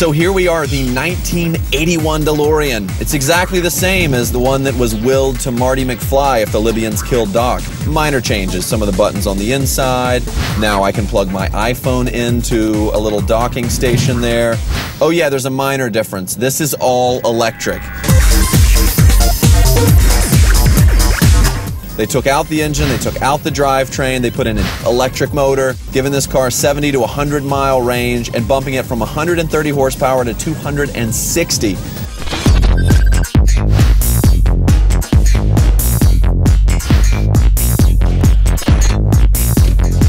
So here we are, the 1981 DeLorean. It's exactly the same as the one that was willed to Marty McFly if the Libyans killed Doc. Minor changes, some of the buttons on the inside. Now I can plug my iPhone into a little docking station there. Oh yeah, there's a minor difference. This is all electric. They took out the engine, they took out the drivetrain, they put in an electric motor, giving this car 70 to 100 mile range and bumping it from 130 horsepower to 260.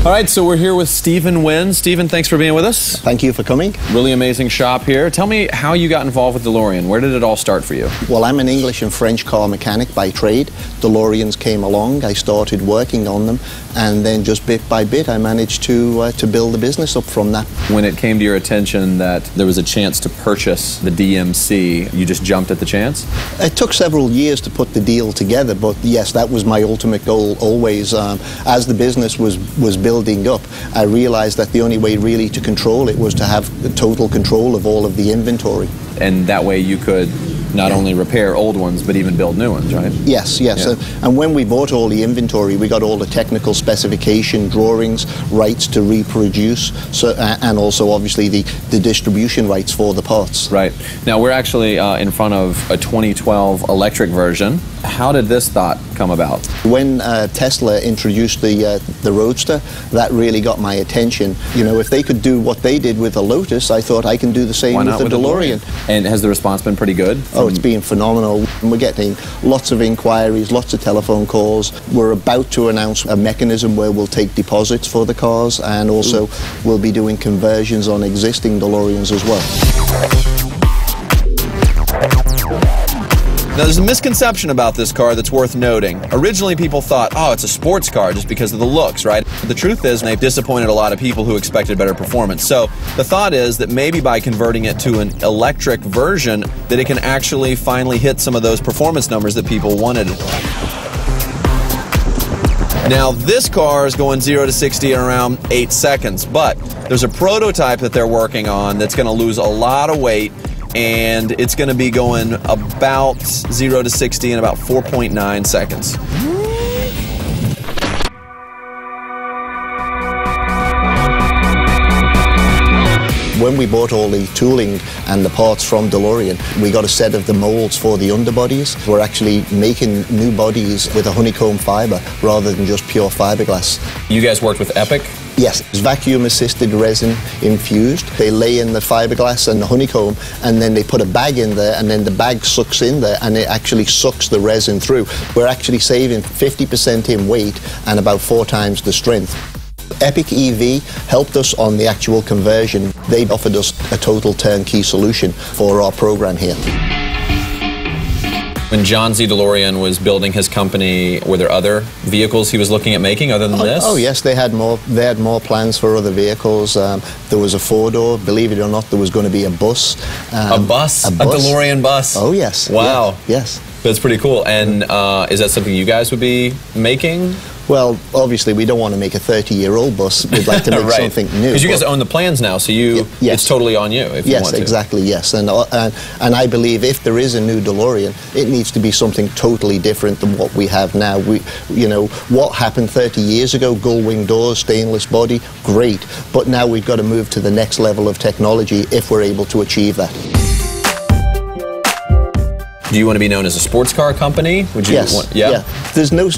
All right, so we're here with Stephen Wynn. Stephen, thanks for being with us. Thank you for coming. Really amazing shop here. Tell me how you got involved with DeLorean. Where did it all start for you? Well, I'm an English and French car mechanic by trade. DeLoreans came along. I started working on them, and then just bit by bit, I managed to build the business up from that. When it came to your attention that there was a chance to purchase the DMC, you just jumped at the chance? It took several years to put the deal together, but yes, that was my ultimate goal always. As the business was building up, I realized that the only way really to control it was to have total control of all of the inventory. And that way you could not only repair old ones, but even build new ones, right? Yes, yes. Yeah. And when we bought all the inventory, we got all the technical specification, drawings, rights to reproduce, so, and also obviously the distribution rights for the parts. Right. Now we're actually in front of a 2012 electric version. How did this thought come about? When Tesla introduced the Roadster, that really got my attention. You know, if they could do what they did with the Lotus, I thought I can do the same with the DeLorean. And has the response been pretty good? Oh, it's been phenomenal. We're getting lots of inquiries, lots of telephone calls. We're about to announce a mechanism where we'll take deposits for the cars, and also we'll be doing conversions on existing DeLoreans as well. Now, there's a misconception about this car that's worth noting. Originally, people thought, oh, it's a sports car just because of the looks, right? But the truth is, they've disappointed a lot of people who expected better performance. So the thought is that maybe by converting it to an electric version, that it can actually finally hit some of those performance numbers that people wanted. Now, this car is going 0 to 60 in around 8 seconds, but there's a prototype that they're working on that's going to lose a lot of weight, and it's going to be going about 0 to 60 in about 4.9 seconds. When we bought all the tooling and the parts from DeLorean, we got a set of the molds for the underbodies. We're actually making new bodies with a honeycomb fiber rather than just pure fiberglass. You guys worked with Epic? Yes, it's vacuum-assisted resin infused. They lay in the fiberglass and the honeycomb, and then they put a bag in there, and then the bag sucks in there, and it actually sucks the resin through. We're actually saving 50% in weight and about 4 times the strength. Epic EV helped us on the actual conversion. They offered us a total turnkey solution for our program here. When John Z. DeLorean was building his company, were there other vehicles he was looking at making other than this? Oh yes, they had more. They had more plans for other vehicles. There was a 4-door. Believe it or not, there was going to be a bus. A bus? A DeLorean bus. Oh yes. Wow. Yeah. Yes. That's pretty cool. And is that something you guys would be making? Well, obviously, we don't want to make a 30-year-old bus. We'd like to make right. something new. Because you guys own the plans now, so you it's totally on you if you want to. Exactly, yes. And I believe if there is a new DeLorean, it needs to be something totally different than what we have now. We, you know, what happened 30 years ago, gull-wing doors, stainless body, great. But now we've got to move to the next level of technology if we're able to achieve that. Do you want to be known as a sports car company? Would you want, yeah. There's no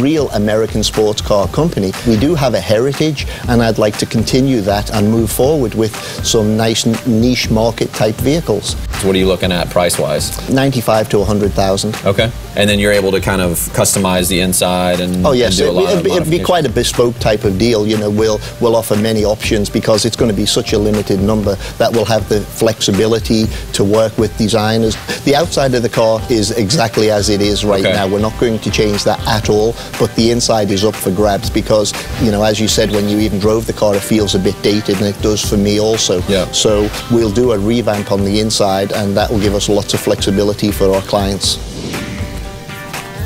real American sports car company. We do have a heritage, and I'd like to continue that and move forward with some nice niche market type vehicles. So what are you looking at price-wise? $95,000 to $100,000. Okay. And then you're able to kind of customize the inside and and do a lot of modifications. It'd be quite a bespoke type of deal. You know, we'll offer many options because it's going to be such a limited number that we'll have the flexibility to work with designers. The outside of the car is exactly as it is right now. We're not going to change that at all, but the inside is up for grabs because, you know, as you said, when you even drove the car, it feels a bit dated, and it does for me also. Yeah. So we'll do a revamp on the inside, and that will give us lots of flexibility for our clients.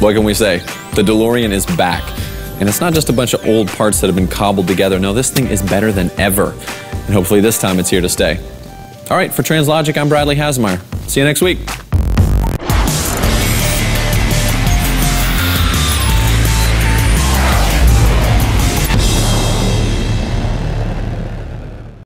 What can we say? The DeLorean is back. And it's not just a bunch of old parts that have been cobbled together. No, this thing is better than ever. And hopefully this time it's here to stay. All right, for TransLogic, I'm Bradley Hasemeyer. See you next week.